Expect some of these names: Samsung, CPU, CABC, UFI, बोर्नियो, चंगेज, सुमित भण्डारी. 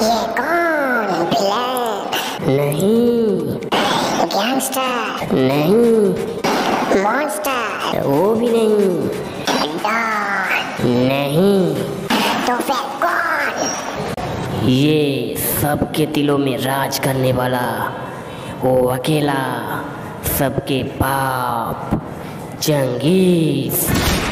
ये कौन है? विलेन नहीं, गैंगस्टर नहीं, मॉन्स्टर वो भी नहीं, डॉन नहीं, तो फिर कौन? ये सबके दिलों में राज करने वाला वो अकेला सबके बाप चंगेज।